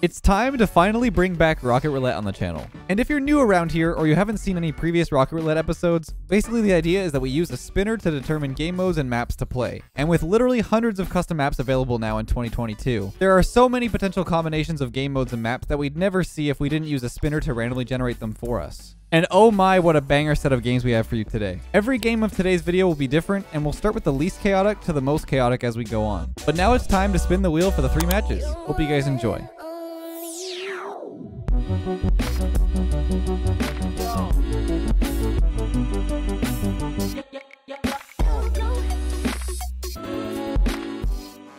It's time to finally bring back Rocket Roulette on the channel. And if you're new around here or you haven't seen any previous Rocket Roulette episodes, basically the idea is that we use a spinner to determine game modes and maps to play. And with literally hundreds of custom maps available now in 2022, there are so many potential combinations of game modes and maps that we'd never see if we didn't use a spinner to randomly generate them for us. And oh my, what a banger set of games we have for you today. Every game of today's video will be different, and we'll start with the least chaotic to the most chaotic as we go on. But now it's time to spin the wheel for the three matches. Hope you guys enjoy.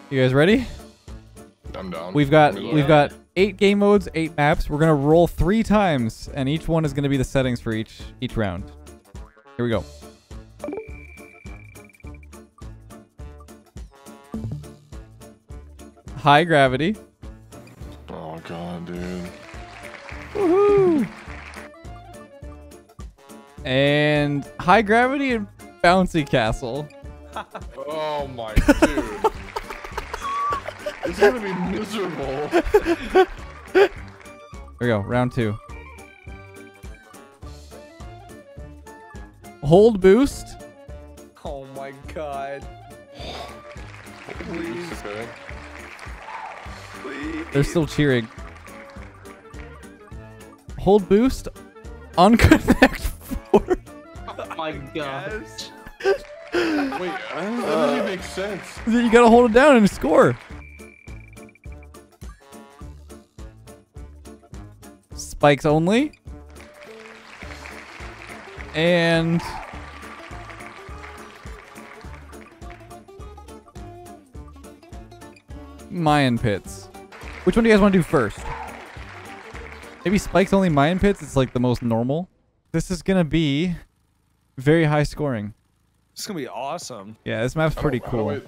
You guys ready? I'm down. We've got 8 game modes, 8 maps. We're gonna roll 3 times, and each one is gonna be the settings for each round. Here we go. High gravity. Oh god, dude. Woohoo! And high gravity and bouncy castle. Oh my dude. It's gonna be miserable. Here we go, round 2. Hold boost. Oh my god. Please. Please. They're still cheering. Hold boost on Connect Four. Oh my gosh. Wait, I don't know, that doesn't make sense. You gotta hold it down and score. Spikes only. And Mayan pits. Which one do you guys want to do first? Maybe spikes only, Mayan pits. It's like the most normal. This is gonna be very high scoring. This is gonna be awesome. Yeah, this map's pretty cool.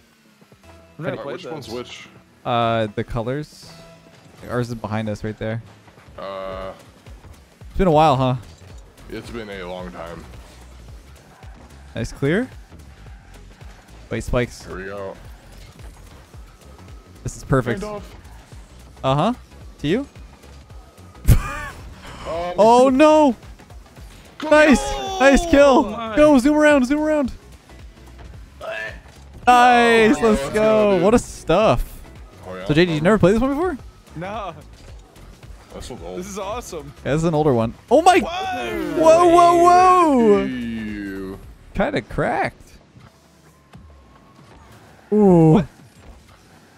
Which one's which? The colors. Ours is behind us right there. It's been a while, huh? It's been a long time. Nice clear. Wait, spikes. Here we go. This is perfect. Uh-huh. To you? Oh no! Nice! Nice kill! Go, zoom around, zoom around! Nice, let's go! What a stuff! Oh, yeah. So JG, you never played this one before? No. This one's old. This is awesome. Yeah, this is an older one. Oh my! Whoa! Whoa! Whoa! Kind of cracked. Ooh. What?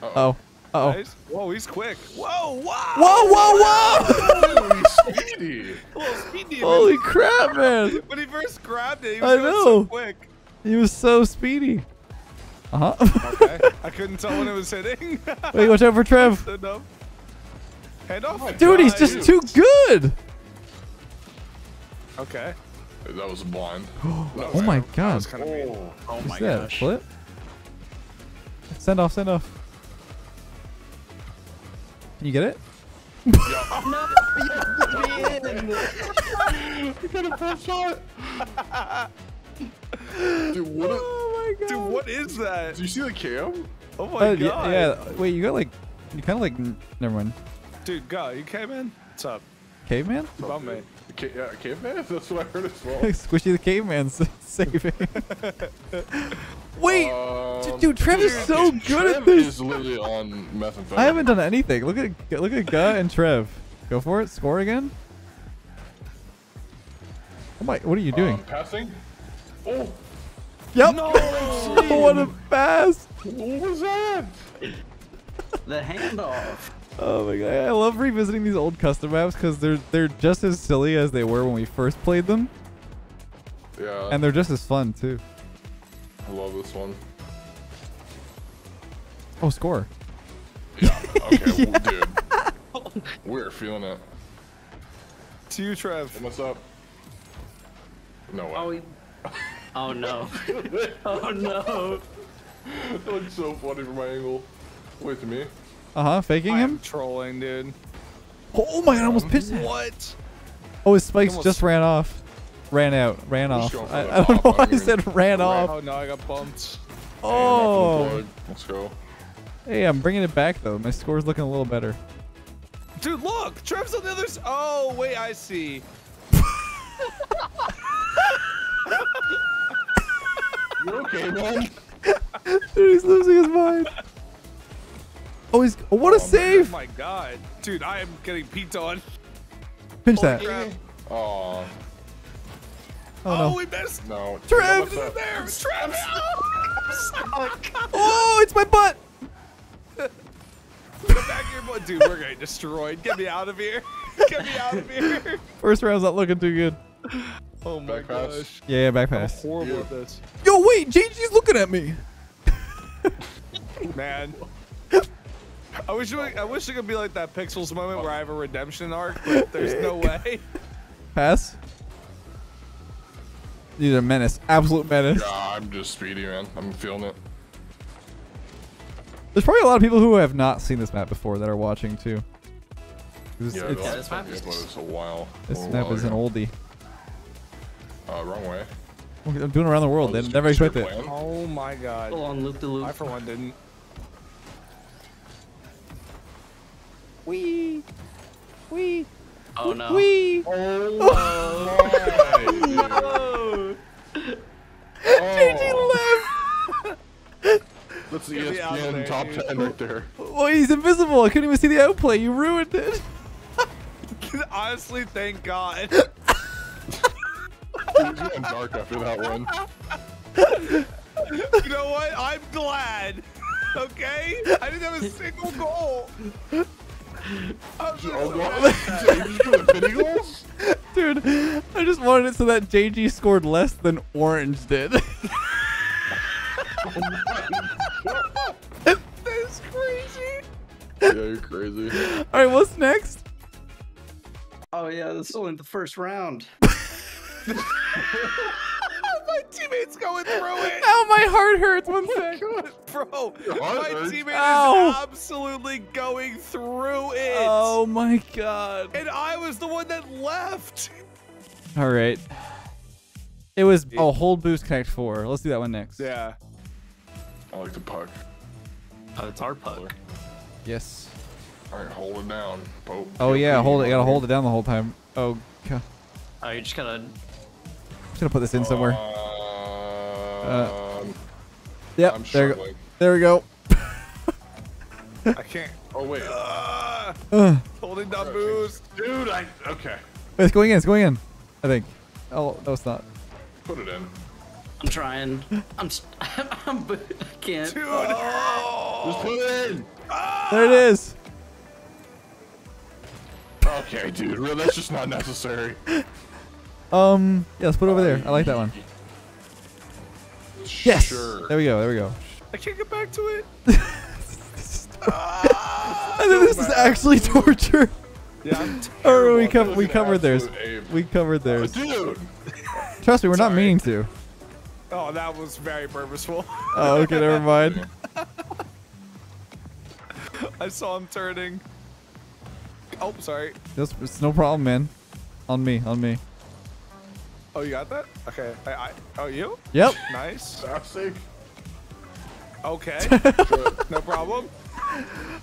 Uh oh. Uh oh. Nice. Whoa! He's quick. Whoa! Wow! Whoa! Whoa! Whoa! Speedy. Speedy. Holy crap, man! When he first grabbed it, he was so quick. He was so speedy. Uh huh. Okay. I couldn't tell when it was hitting. Wait, watch out for Trev. Dude, he's just too good. Okay. That was blind. Oh my god. Oh my gosh. Flip. Send off, send off. Can you get it? No, you got a full shot. Dude, what? Oh my god. Dude, what is that? Did you see the cam? Oh my god. Yeah. Wait, you got like, you kind of like, never mind. Dude, go. You caveman? What's up? Caveman? Bumman. Yeah, caveman? That's what I heard as well. Squishy the caveman's saving. Wait! Dude, Trev is so good at this! Trev is literally on methamphetamine. I haven't done anything. Look at Guh and Trev. Go for it. Score again. Oh my, what are you doing? Passing? Oh! Yep! No! What a pass! What was that? The handoff. Oh my god, I love revisiting these old custom maps because they're just as silly as they were when we first played them. Yeah. And they're just as fun too. I love this one. Oh, score. Yeah, okay, yeah. Well, dude. We're feeling it. To you, Trev. What's up? No way. Oh, oh no. Oh no. That looks so funny from my angle. Wait, to me? Uh-huh, faking him? Trolling, dude. Oh my god, I almost pitched that. What? Oh, his spikes just ran off. Ran out. Ran off. I don't know why I said ran off. Oh, no, I got bumped. Oh. Let's go. Hey, I'm bringing it back, though. My score's looking a little better. Dude, look! Trev's on the other side. Oh, wait, I see. You okay, man? Dude, he's losing his mind. Oh, he's. Oh, what a save! Man, oh my god. Dude, I am getting peed on. Pinch that. Oh. Oh, no. We missed. No. Trev is there. Trev. Oh, it's my butt. Go back here, boy. Dude, we're getting destroyed. Get me out of here. Get me out of here. First round's not looking too good. Oh my gosh. Yeah, back pass. I'm horrible at this. Yo, wait. JG's looking at me. Man. I wish it could be like that Pixels moment where I have a redemption arc, but there's no way. Pass. He's a menace. Absolute menace. Yeah, I'm just speedy, man. I'm feeling it. There's probably a lot of people who have not seen this map before that are watching, too. This map is a while. This map is an oldie. Wrong way. I'm doing around the world. They never expect it. Oh, my God. Go on, loop-de-loop. I, for one, didn't. Wee, wee. Oh no! Wee. Oh my! No. JG left. Let's see ESPN top 10 right there. Oh, he's invisible. I couldn't even see the outplay. You ruined it. Honestly, thank God. It's dark after that one. You know what? I'm glad. Okay, I didn't have a single goal. Dude, I just wanted it so that JG scored less than Orange did. That's crazy. Yeah, you're crazy. All right, what's next? Oh yeah, that's only the first round. My teammate's going through it. Ow, my heart hurts. One second. Bro, my teammate is absolutely going through it. Oh, my God. And I was the one that left. All right. It was a hold boost Connect Four. Let's do that one next. Yeah. I like the puck. It's our puck. Yes. All right, hold it down. Pope. Oh, yeah. Hold it. You got to hold it down the whole time. Oh, God. Oh, you just got to... I'm just gonna put this in somewhere. Yep, there we go. I can't. Oh wait. Holding down boost, dude. Okay. It's going in. It's going in. I think. Oh no, it's not. Put it in. I'm trying. I can't. Dude. Oh. Just put it in. There it is. Okay, dude. Well, that's just not necessary. Yeah, let's put it over there. I like that one. Yes! Sure. There we go, there we go. I can't get back to it. I think this is actually torture. Yeah, I'm terrible. We covered theirs. We covered theirs. Dude! Trust me, we're not meaning to. Oh, that was very purposeful. Oh, okay, never mind. I saw him turning. Oh, sorry. It's no problem, man. On me, on me. Oh, you got that? Okay. Oh, you? Yep. Nice. Okay. No problem.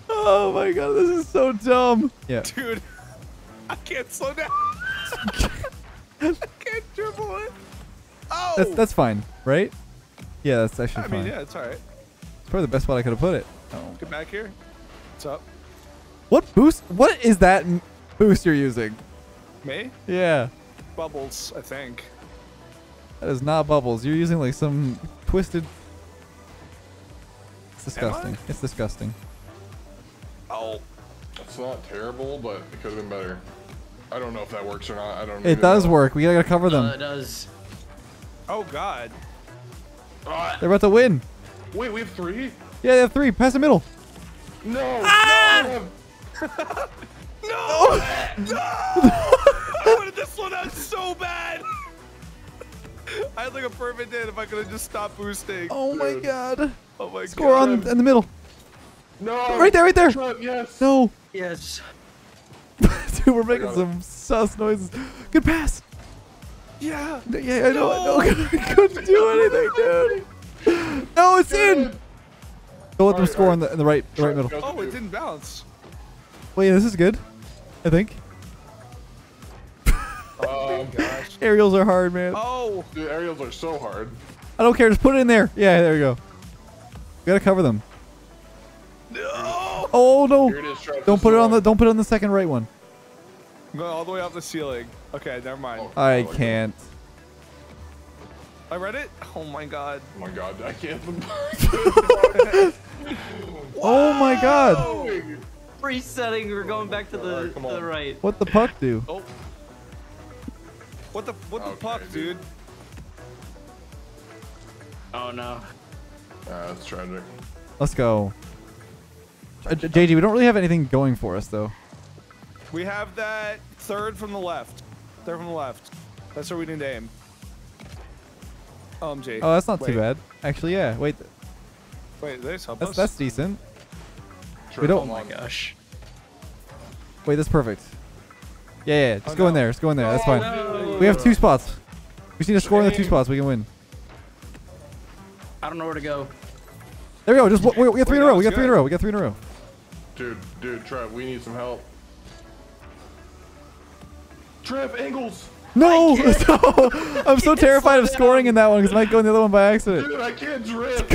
Oh my God, this is so dumb. Yeah. Dude, I can't slow down. I can't dribble it. Oh. That's fine, right? Yeah, that's actually fine. I mean, yeah, it's all right. It's probably the best spot I could have put it. Oh. Get back here. What's up? What boost? What is that boost you're using? Me? Yeah. Bubbles, I think. That is not bubbles. You're using like some twisted. It's disgusting. It's disgusting. Oh, that's not terrible, but it could have been better. I don't know if that works or not. I don't know. It does work. We gotta cover them. It does. Oh God. They're about to win. Wait, we have three? Yeah, they have three. Pass the middle. No. Ah! No. No. I wanted this one out so bad. I had like a perfect hit if I could have just stopped boosting. Oh my God. Oh my God. Score on in the middle. No. Right there, right there. Yes. No. Yes. Dude, we're making some sus noises. Good pass. Yeah. Yeah, I know. No. I couldn't do anything, dude. No, it's in. Don't let them score in the right middle. Oh, it didn't bounce. Well, yeah, this is good. I think. Oh gosh. Aerials are hard, man. Oh, dude, aerials are so hard. I don't care. Just put it in there. Yeah, there you go. We gotta cover them. No. Oh no! Here it is, don't put it on the. Don't put it on the second right one. No, all the way off the ceiling. Okay, never mind. Oh, I can't. I read it. Oh my god. Oh my god, I can't. Oh my god. Resetting. We're going back to the, right. What the puck do? Oh. What the puck, dude? Oh no. That's tragic. Let's go. JG, we don't really have anything going for us though. We have that third from the left. Third from the left. That's where we need to aim. OMG. Oh, that's not too bad. Actually, yeah. Wait. Wait, there's help us. That's decent. Sure. We don't. Oh my gosh. Wait, that's perfect. Yeah, yeah. Just go in there. Just go in there. That's fine. No. We have two spots. We just need to score in the two spots. We can win. I don't know where to go. There we go. Just we got three in a row. We got three in a row. We got three in a row. Dude, Trev, we need some help. Trev, angles. No! I'm so terrified of scoring in that one because I might go in the other one by accident. Dude, I can't drip.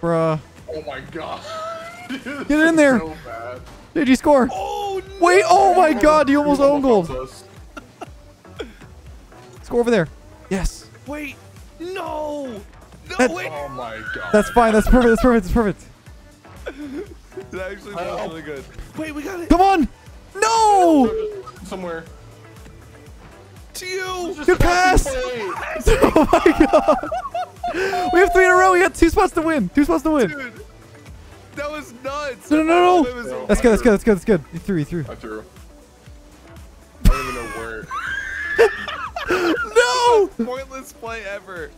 Bruh. Oh my god. Dude, get in there. So bad. Did you score? Oh, no. Wait, oh my god, you almost own goal. Score over there. Yes. Wait. No. No, wait. Oh my god. That's fine. That's perfect. That's perfect. That's perfect. That actually was really good. Wait, we got it. Come on. No! Somewhere. To you! Good pass! Oh my god! We have three in a row, we got two spots to win! Two spots to win! Dude, that was nuts! No, no, no, no! That's good, that's good, that's good, that's good. You threw, you threw. I threw. I don't even know where. No! Pointless play ever.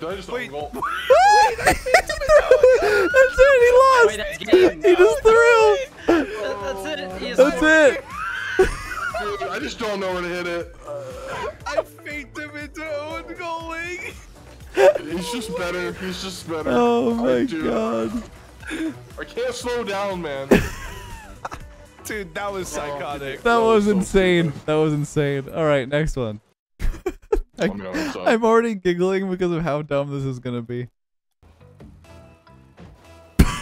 Did I just own goal? Wait, that's it, he lost! Wait, he just threw! That's it. That's it. Dude, I just don't know where to hit it. I faked him into own goaling. He's just better. He's just better. Oh my god. I can't slow down, man. Dude, that was psychotic. That was insane. That was insane. All right, next one. I'm already giggling because of how dumb this is gonna be.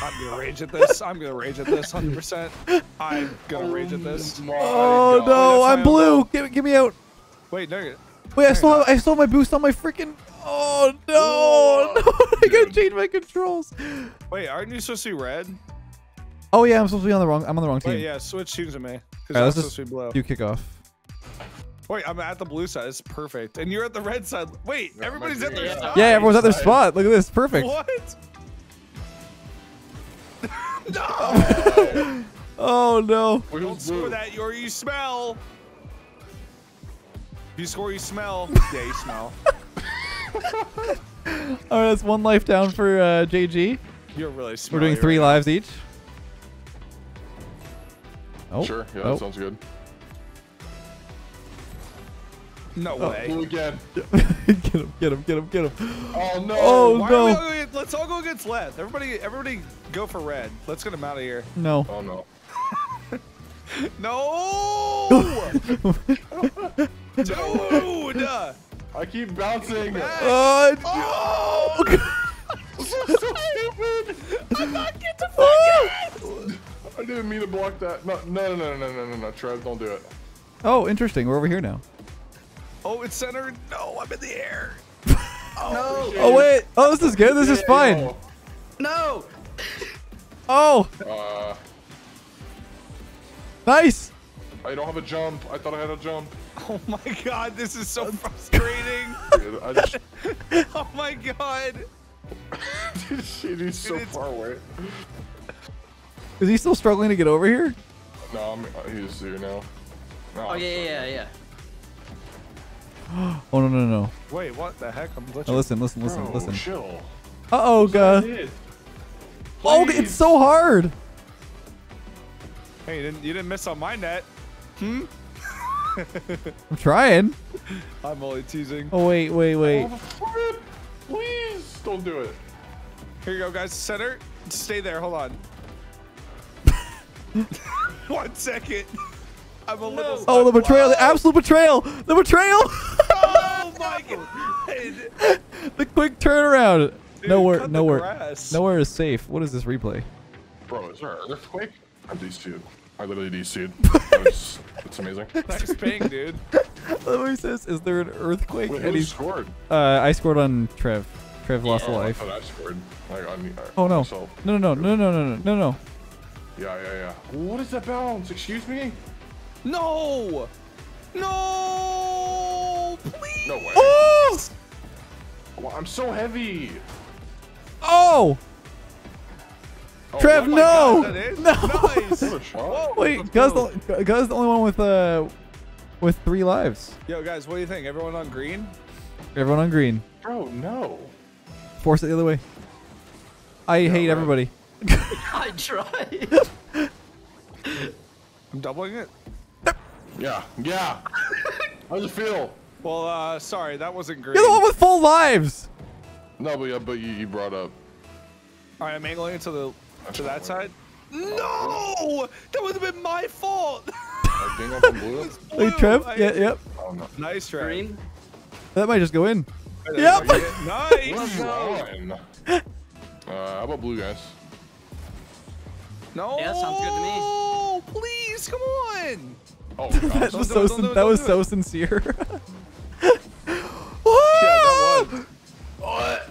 I'm gonna rage at this. I'm gonna rage at this 100%. I'm gonna rage at this. Oh no, I'm blue. Give me out. Wait, no. Wait, I stole my boost on my freaking. Oh no, no, I gotta change my controls. Wait, aren't you supposed to be red? Oh yeah, I'm supposed to be on the wrong. I'm on the wrong team. Wait, yeah, switch teams with me. Because I'm supposed to be blue. You kick off. Wait, I'm at the blue side. It's perfect, and you're at the red side. Wait, everybody's at their spot. Yeah, everyone's at their spot. Look at this, perfect. What? No! Oh no! We don't score that, or you smell. If you score, you smell. Yeah, you smell. All right, that's one life down for JG. You're really smelly. We're doing three lives each. Oh, sure. Yeah, that sounds good. No way. Blue again. Get him, get him, get him, get him. Oh no. Oh no. Let's all go against Leth. Everybody go for red. Let's get him out of here. No. Oh no. No. Dude. I keep bouncing. Oh. This is so stupid. I'm not getting to fucking it. I didn't mean to block that. No, no, no, no, no, no, no. Trev, don't do it. Oh, interesting. We're over here now. Oh, it's centered. No, I'm in the air. Oh, no. Oh, wait. Oh, this is good. This is fine. No. No. Oh. Nice. I don't have a jump. I thought I had a jump. Oh, my God. This is so frustrating. Dude, oh, my God. Dude, he's so far away. Is he still struggling to get over here? No, he's here now. No, oh, yeah. Oh no no no! Wait, what the heck? I'm glitching. Oh, listen, bro, listen. Chill. Uh oh, god. Oh, it's so hard. Hey, you didn't miss on my net? Hmm. I'm trying. I'm only teasing. Oh wait. Oh, please don't do it. Here you go, guys. Center. Stay there. Hold on. 1 second. I'm a little. Oh, the betrayal! The absolute betrayal! The betrayal! Oh my god! The quick turnaround. Dude, nowhere is safe. What is this replay? Bro, is there an earthquake? I'm DC'd. I literally DC'd. It's amazing. Nice ping, dude. He says, "Is there an earthquake?" Wait, and he scored. I scored on Trev. Trev lost a life. I scored. Oh no! No! No! No! No! No! No! No! No! Yeah! Yeah! Yeah! What is that bounce? Excuse me? No! No! Please! No way! Oh! Well, I'm so heavy. Oh! Trev, oh no! God, that is no! Nice. Whoa, wait, Guz's the only one with 3 lives. Yo, guys, what do you think? Everyone on green? Everyone on green. Bro, no. Force it the other way. I hate everybody. I tried. I'm doubling it. Yeah, yeah. How does it feel? Well, sorry, that wasn't green. You're the one with full lives. No, but you brought up. All right, I'm angling it to that side. No, that would have been my fault. Hey, Trev. Yeah, yep. Oh, no. Nice, Trev. Green. That might just go in. Yep. Nice. How about blue, guys? No. Yeah, that sounds good to me. Oh, please, come on. Oh, that was so sincere. Yeah, that was. What?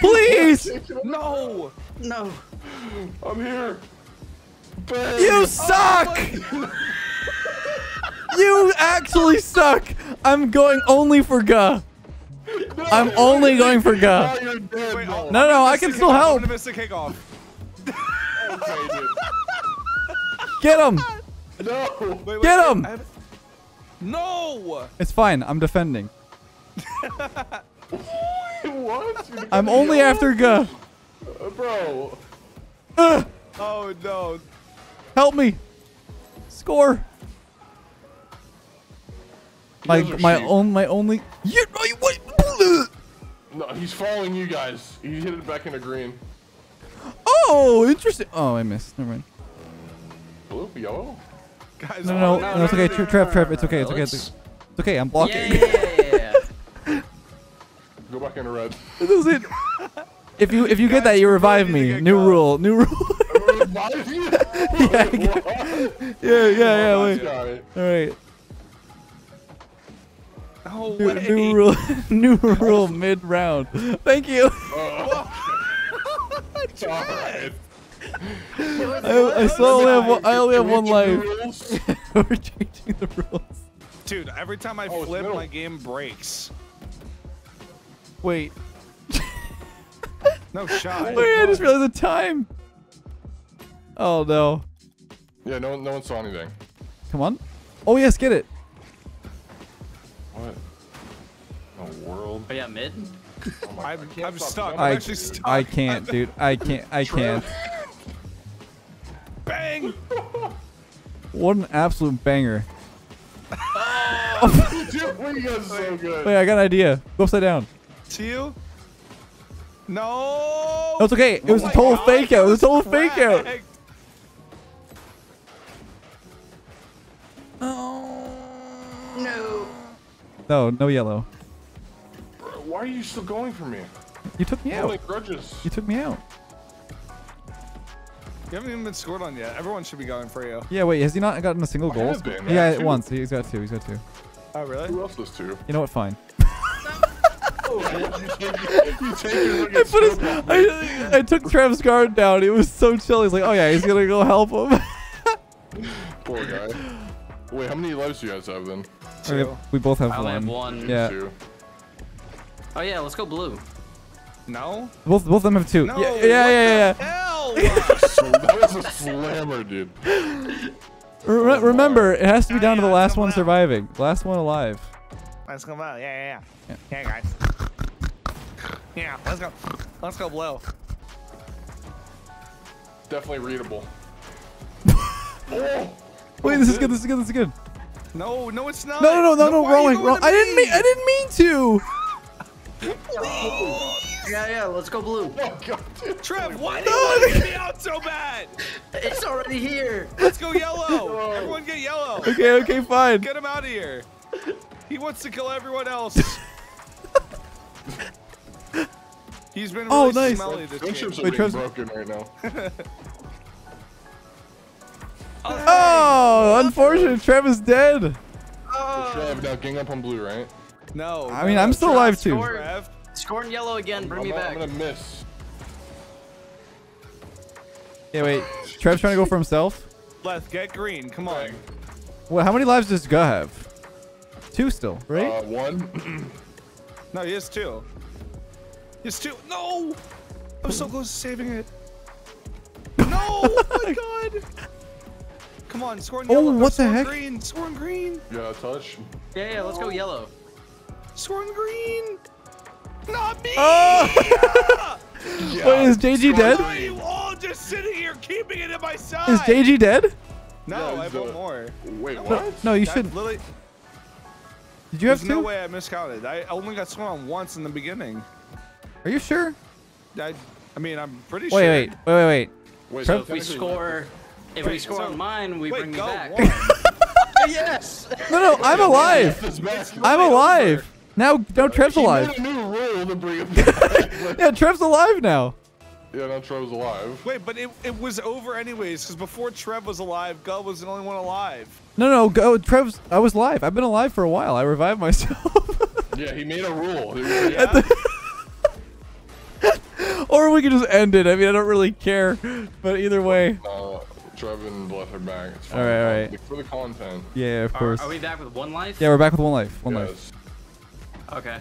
Please! No! No! I'm here! Bang. You suck! You actually suck! I'm going only for Guh. No, I'm only going for Guh. No, no, I can still help. I'm gonna miss the kickoff. Okay, dude. Get him! No! Wait, get him! No! It's fine. I'm defending. What? I'm only after Guh. Bro. Oh no. Help me. Score. My only. Yeah, wait. No, he's following you guys. He hit it back into green. Oh, interesting. Oh, I missed. Never mind. Blue, yellow. Guys, no, it's okay. Trev, it's okay. It's okay. It's okay. I'm blocking. Yeah. Go back into red. This is it. If you get that, you revive me. New rule. Revive you? Yeah. Wait. All right. No way. New rule. Mid round. Thank you. I still only have one life. We're changing the rules. Dude, every time I flip, my game breaks. Wait. No shot. Wait, I just realized the time. Oh no. Yeah, no one saw anything. Come on. Oh yes, get it. What in the world? Oh yeah, mid. Oh, I'm stuck. I'm actually stuck. I can't, dude. I can't. Bang! What an absolute banger. Oh. Dude, what are you guys so good? Wait, I got an idea. Go upside down. To you? No. No, it's okay. It was a total fake out. It was a total fake out. Oh. No. No yellow. Bro, why are you still going for me? You took me out. Like grudges. You took me out. You haven't even been scored on yet. Everyone should be going for you. Yeah, wait. Has he not gotten a single goal? Yeah, once. He's got 2. He's got 2. Oh, really? Who else does 2? You know what? Fine. I took Trev's guard down. It was so chill. He's like, oh yeah, he's gonna go help him. Poor guy. Wait, how many lives do you guys have then? 2. We both have 1. I have 1. Yeah. 2. Oh yeah, let's go blue. No. Both of them have 2. No, yeah. So that was a slammer, dude. Remember, it has to be down to the last one surviving, last one alive. Let's go blue. Yeah, guys. Yeah, let's go blue. Definitely readable. Wait, this is good. No, it's not. No, wrong. I didn't mean to. Please. Yeah, let's go blue. Oh, God. Trev, why do you want me out so bad? It's already here. Let's go yellow. Whoa. Everyone get yellow. Okay, okay, fine. Get him out of here. He wants to kill everyone else. He's been really smelly this game. Wait, Trev's broken right now. Oh, unfortunate. Trev is dead. Oh. So Trev, now gang up on blue, right? No. I mean, I'm still alive too. Scoring yellow again. Bring me back. I'm gonna miss. Yeah, wait. Trev's trying to go for himself. Left, get green. Come on. Well, how many lives does Guh have? Two still, right? One. No, he has two. He has two. No! I'm so close to saving it. No! Oh my god! Come on, scoring yellow. Oh, what the heck? Green. Scoring green. Yeah, touch. Yeah, yeah, let's go yellow. Scoring green. Not me! Oh. Yeah. Wait, is JG dead? Why are you all just sitting here keeping it in my side? Is JG dead? No, yeah, I have one more. Wait, what? No, you should. Literally... Did you have two? There's no way I miscounted. I only got swung once in the beginning. Are you sure? I mean, I'm pretty sure. Wait. So if we score on mine, we bring you back. Yes. No, I'm alive. I'm alive. Now Trev's alive. He made a new rule to bring him back. Yeah, Trev's alive now. Yeah, now Trev's alive. Wait, but it was over anyways, because before Trev was alive, Guh was the only one alive. No, I was live. I've been alive for a while. I revived myself. Yeah, he made a rule. Yeah. Or we could just end it. I mean, I don't really care. But either way. Trev and Bluff are back. It's fine. All right. For the content. Yeah, of course. Are we back with one life? Yeah, we're back with one life. One life. Okay.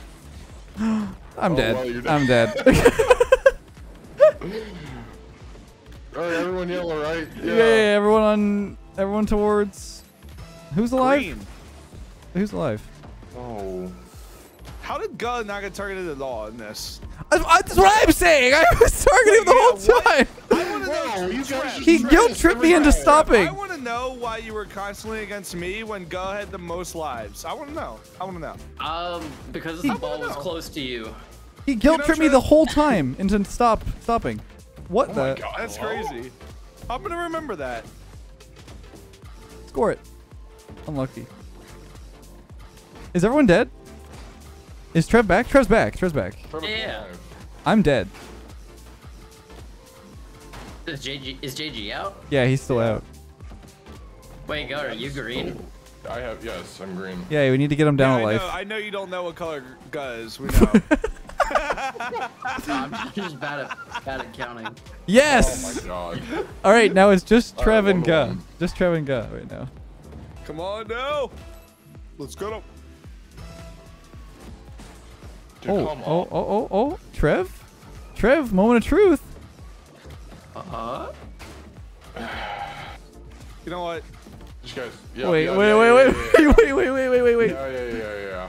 I'm dead. Well, dead. I'm dead. Alright, everyone yellow, right? Yeah. Everyone towards. Who's alive? Green. Who's alive? Oh. How did Guh not get targeted at all in this? That's what I'm saying. I was targeting him the whole time. He guilt tripped me into stopping. I want to know why you were constantly against me when Guh had the most lives. I want to know. Because the ball was close to you. He guilt tripped me the whole time into stopping. What the? My God, that's crazy. I'm gonna remember that. Score it. Unlucky. Is everyone dead? Is Trev back? Trev's back. Yeah. I'm dead. Is JG out? Yeah, he's still out. Wait, Guh, are you green? I have, yes, I'm green. Yeah, we need to get him down alive. I know you don't know what color Guh is, we know. I'm just bad at counting. Yes! Oh my god. Alright, now it's just Trev and Guh. Just Trev and Guh right now. Come on now! Let's go. Dude, oh, Trev? Trev, moment of truth. You know what? Just guys. Yeah, wait. Yeah.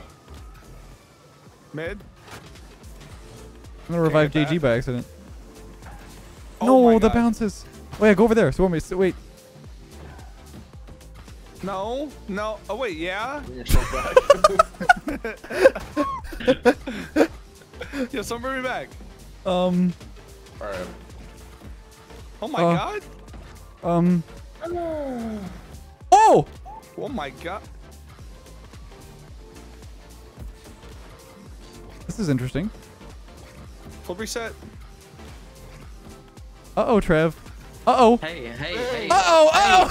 Mid. I'm gonna revive JG by accident. Oh no, the bounces. Wait, go over there. So wait. No. Oh wait, yeah. You're so back. Yeah, so bring me back. All right. Oh my god! Oh! Oh my god! This is interesting. Full reset. Uh-oh, Trev. Uh-oh. Hey. Uh-oh.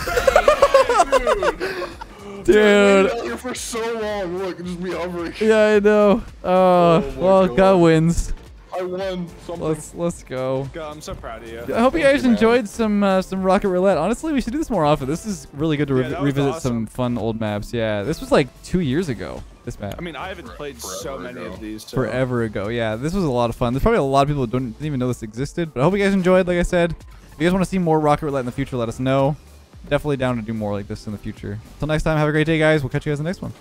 Dude. I've been here for so long. Look, just be hovering. Yeah, I know. Well, Guh wins. I won something. Let's go. Guh, I'm so proud of you. I hope you guys enjoyed some Rocket Roulette. Honestly, we should do this more often. This is really good to revisit some fun old maps. Yeah, this was like 2 years ago, this map. I mean, I haven't played so many of these. So. Forever ago. Yeah, this was a lot of fun. There's probably a lot of people who didn't even know this existed, but I hope you guys enjoyed. Like I said, if you guys want to see more Rocket Roulette in the future, let us know. Definitely down to do more like this in the future. Until next time, have a great day, guys. We'll catch you guys in the next one.